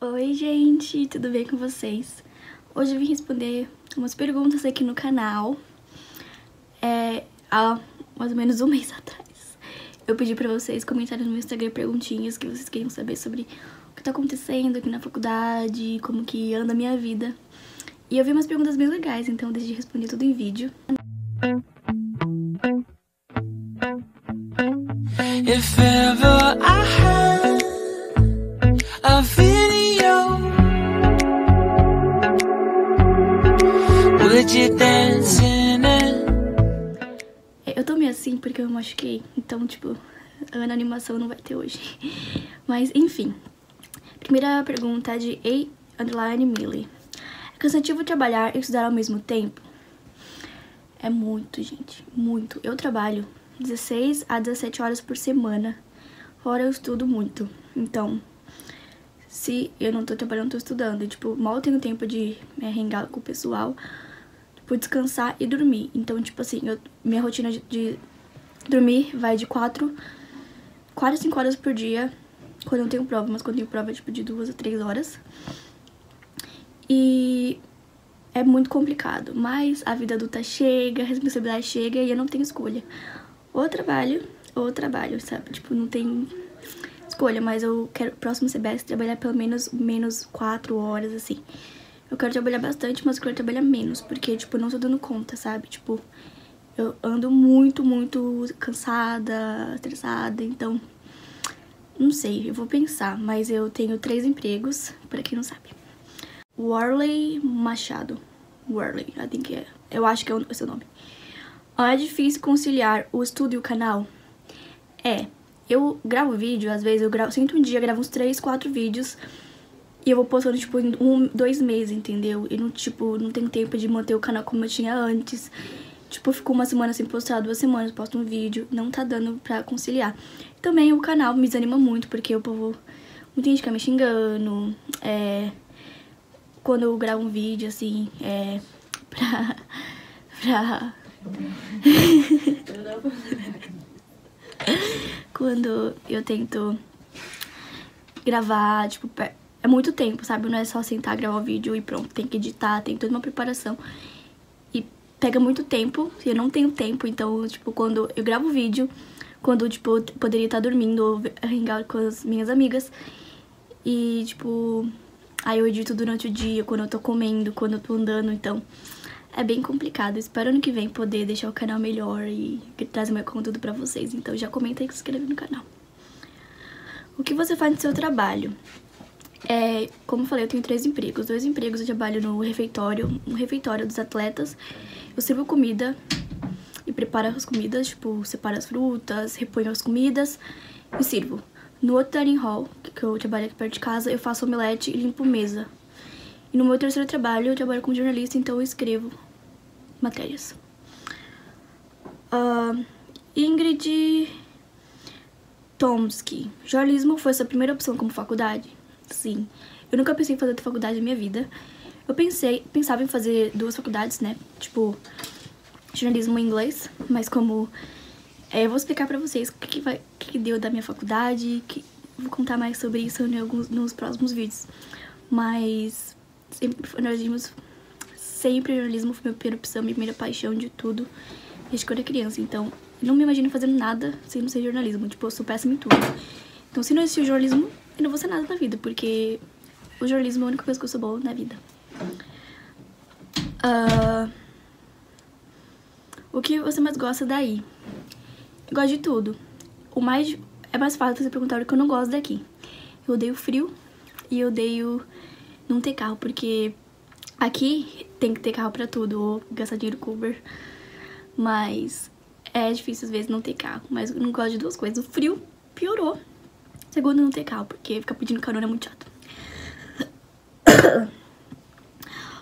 Oi gente, tudo bem com vocês? Hoje eu vim responder umas perguntas aqui no canal. Há mais ou menos um mês atrás eu pedi pra vocês comentarem no meu Instagram perguntinhas que vocês queriam saber sobre o que tá acontecendo aqui na faculdade, como que anda a minha vida. E eu vi umas perguntas bem legais, então eu decidi responder tudo em vídeo. If ever I had a video, would you dance in it? Eu tô meio assim porque eu me machuquei, então tipo, a animação não vai ter hoje. Mas enfim, primeira pergunta é de A_Millie. É cansativo trabalhar e estudar ao mesmo tempo? É muito, gente, muito. Eu trabalho 16 a 17 horas por semana, fora eu estudo muito. Então, se eu não tô trabalhando, tô estudando. E, tipo, mal tenho tempo de me arrengar com o pessoal, tipo, descansar e dormir. Então, tipo assim, minha rotina de dormir vai de 4 a 5 horas por dia, quando eu não tenho prova. Mas quando eu tenho prova, é, tipo, de 2 a 3 horas. E é muito complicado, mas a vida adulta chega, a responsabilidade chega e eu não tenho escolha. Ou trabalho, sabe? Tipo, não tem escolha, mas eu quero, próximo semestre, trabalhar pelo menos 4 horas, assim. Eu quero trabalhar bastante, mas eu quero trabalhar menos, porque, tipo, eu não tô dando conta, sabe? Tipo, eu ando muito, muito cansada, estressada, então, não sei, eu vou pensar, mas eu tenho 3 empregos, pra quem não sabe. Warley Machado. Warley, I think é. Eu acho que é o seu nome. É difícil conciliar o estudo e o canal? É. Eu gravo vídeo, às vezes eu gravo, sinto um dia, gravo uns 3, 4 vídeos e eu vou postando, tipo, em 1, 2 meses, entendeu? E não, tipo, não tenho tempo de manter o canal como eu tinha antes. Tipo, ficou uma semana sem postar, 2 semanas, posto um vídeo, não tá dando pra conciliar. Também o canal me desanima muito, porque o povo, muita gente fica me xingando, quando eu gravo um vídeo, assim, quando eu tento gravar, tipo, é muito tempo, sabe? Não é só sentar, gravar o vídeo e pronto, tem que editar, tem toda uma preparação. E pega muito tempo, eu não tenho tempo, então, tipo, quando eu gravo o vídeo, quando, tipo, eu poderia estar dormindo ou hangar com as minhas amigas. E, tipo, aí eu edito durante o dia, quando eu tô comendo, quando eu tô andando, então é bem complicado. Espero ano que vem poder deixar o canal melhor e trazer meu conteúdo pra vocês. Então já comenta aí, se inscreve no canal. O que você faz no seu trabalho? Como eu falei, eu tenho 3 empregos. 2 empregos eu trabalho no refeitório, um refeitório dos atletas. Eu sirvo comida e preparo as comidas, tipo, separo as frutas, reponho as comidas e sirvo. No outro dining hall, que eu trabalho aqui perto de casa, eu faço omelete e limpo mesa. E no meu terceiro trabalho, eu trabalho como jornalista, então eu escrevo matérias. Ingrid Tomsky. Jornalismo foi sua primeira opção como faculdade? Sim. Eu nunca pensei em fazer outra faculdade na minha vida. Eu pensava em fazer 2 faculdades, né? Tipo, jornalismo em inglês, mas como... eu vou explicar pra vocês o que deu da minha faculdade, vou contar mais sobre isso nos próximos vídeos. Mas jornalismo foi minha primeira opção, minha primeira paixão de tudo desde quando eu era criança. Então, não me imagino fazendo nada sem não ser jornalismo. Tipo, eu sou péssima em tudo. Então, se não existir o jornalismo, eu não vou ser nada na vida, porque o jornalismo é a única coisa que eu sou boa na vida. O que você mais gosta daí? Eu gosto de tudo. É mais fácil você perguntar o que eu não gosto daqui. Eu odeio frio e eu odeio não ter carro, porque aqui tem que ter carro pra tudo, ou gastar dinheiro com Uber. Mas é difícil às vezes não ter carro, mas eu não gosto de 2 coisas. O frio piorou. Segundo, não ter carro, porque ficar pedindo carona é muito chato.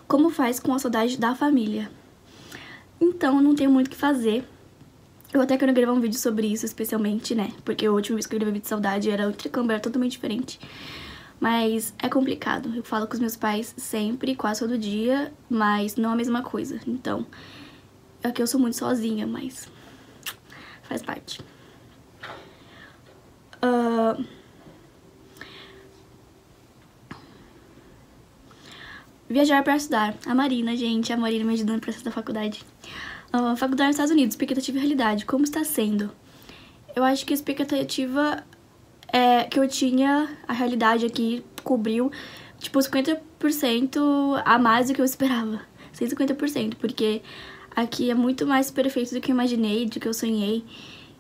Como faz com a saudade da família? Então, não tenho muito o que fazer. Eu até quero gravar um vídeo sobre isso, especialmente, né? Porque a última vez que eu gravei vídeo de saudade era outra câmera, totalmente diferente. Mas é complicado. Eu falo com os meus pais sempre, quase todo dia, mas não é a mesma coisa. Então, aqui eu sou muito sozinha, mas faz parte. viajar para estudar. A Marina, gente, a Marina me ajudando no processo da faculdade. Faculdade nos Estados Unidos, expectativa e realidade, como está sendo? Eu acho que a expectativa é que eu tinha, a realidade aqui cobriu, tipo, 50% a mais do que eu esperava. 150%, porque aqui é muito mais perfeito do que eu imaginei, do que eu sonhei.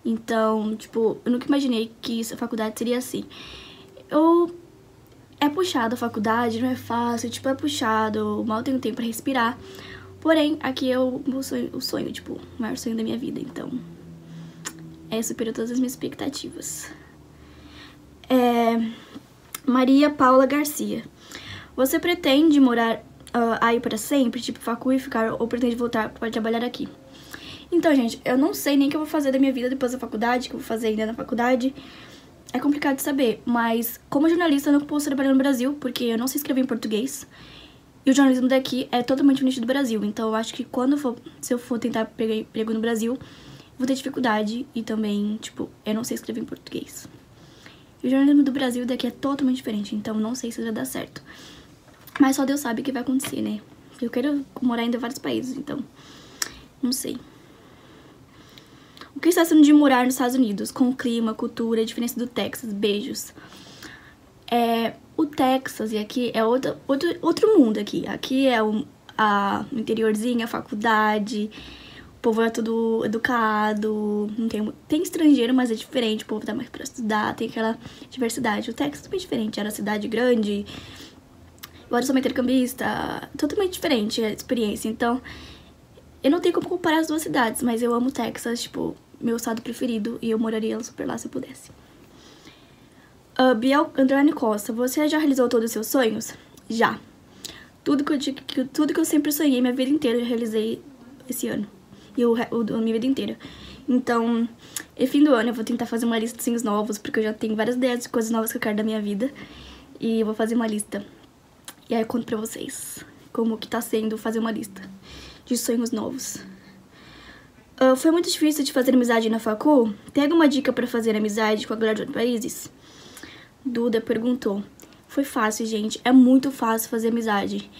Então, tipo, eu nunca imaginei que a faculdade seria assim. É puxado a faculdade, não é fácil, tipo, é puxado, mal tenho tempo pra respirar. Porém, aqui é o sonho, tipo, o maior sonho da minha vida, então... superou todas as minhas expectativas. Maria Paula Garcia. Você pretende morar aí pra sempre, tipo, facu e ficar, ou pretende voltar pra trabalhar aqui? Então, gente, eu não sei nem o que eu vou fazer da minha vida depois da faculdade, o que eu vou fazer ainda na faculdade. É complicado de saber, mas como jornalista eu não posso trabalhar no Brasil, porque eu não sei escrever em português. E o jornalismo daqui é totalmente diferente do Brasil, então eu acho que se eu for tentar pegar emprego no Brasil, vou ter dificuldade e também, tipo, eu não sei escrever em português. E o jornalismo do Brasil daqui é totalmente diferente, então não sei se vai dar certo. Mas só Deus sabe o que vai acontecer, né? Eu quero morar ainda em vários países, então não sei. O que está sendo de morar nos Estados Unidos? Com o clima, cultura, a diferença do Texas, beijos. O Texas e aqui é outro mundo aqui. Aqui é o interiorzinho, a faculdade, o povo é tudo educado, não tem estrangeiro, mas é diferente, o povo tá mais pra estudar, tem aquela diversidade. O Texas é bem diferente, era cidade grande, agora eu sou uma intercambista, totalmente diferente a experiência, então... Eu não tenho como comparar as duas cidades, mas eu amo Texas, tipo, meu estado preferido, e eu moraria super lá se eu pudesse. Biel Andréa Nicossa, você já realizou todos os seus sonhos? Já. Tudo que eu sempre sonhei minha vida inteira, eu realizei esse ano. E a minha vida inteira. Então, no fim do ano eu vou tentar fazer uma lista de sonhos novos, porque eu já tenho várias ideias de coisas novas que eu quero da minha vida. E eu vou fazer uma lista. E aí eu conto pra vocês como que tá sendo fazer uma lista de sonhos novos. Foi muito difícil de fazer amizade na facu? Tem alguma dica pra fazer amizade com a galera de outros países? Duda perguntou. Foi fácil, gente. É muito fácil fazer amizade.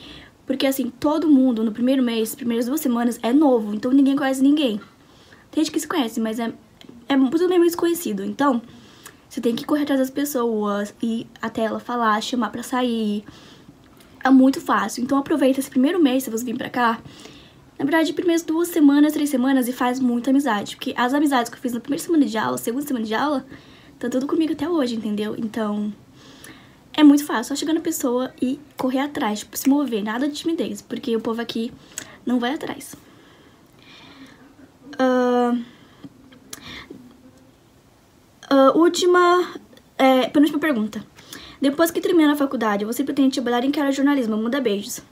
Porque, assim, todo mundo no primeiro mês, primeiras 2 semanas, é novo. Então, ninguém conhece ninguém. Tem gente que se conhece, mas é muito meio desconhecido. Então, você tem que correr atrás das pessoas, ir até ela falar, chamar pra sair. É muito fácil. Então, aproveita esse primeiro mês, se você vir pra cá... Na verdade, primeiras 2 semanas, 3 semanas, e faz muita amizade. Porque as amizades que eu fiz na primeira semana de aula, segunda semana de aula, tá tudo comigo até hoje, entendeu? Então, é muito fácil. Só chegar na pessoa e correr atrás, tipo, se mover. Nada de timidez, porque o povo aqui não vai atrás. Penúltima pergunta. Depois que terminar a faculdade, você pretende trabalhar em que área de jornalismo? Manda beijos.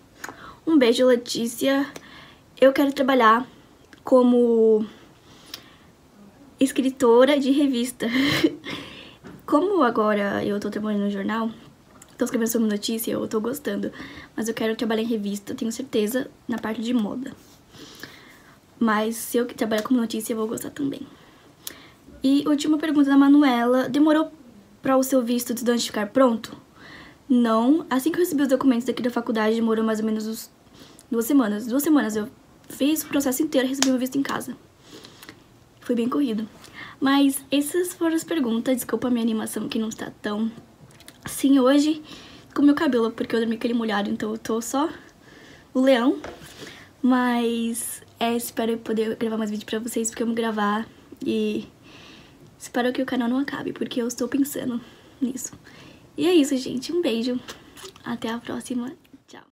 Um beijo, Letícia. Eu quero trabalhar como escritora de revista. Como agora eu tô trabalhando no jornal, tô escrevendo sobre notícia, eu tô gostando. Mas eu quero trabalhar em revista, tenho certeza, na parte de moda. Mas se eu trabalhar como notícia, eu vou gostar também. E última pergunta da Manuela. Demorou pra o seu visto de estudante ficar pronto? Não. Assim que eu recebi os documentos daqui da faculdade, demorou mais ou menos uns 2 semanas. 2 semanas eu... Fiz o processo inteiro, recebi meu visto em casa. Foi bem corrido. Mas essas foram as perguntas. Desculpa a minha animação que não está tão assim hoje. Com meu cabelo, porque eu dormi com ele molhado, então eu tô só o leão. Mas espero poder gravar mais vídeo pra vocês, porque eu amo gravar. E espero que o canal não acabe, porque eu estou pensando nisso. E é isso, gente. Um beijo. Até a próxima.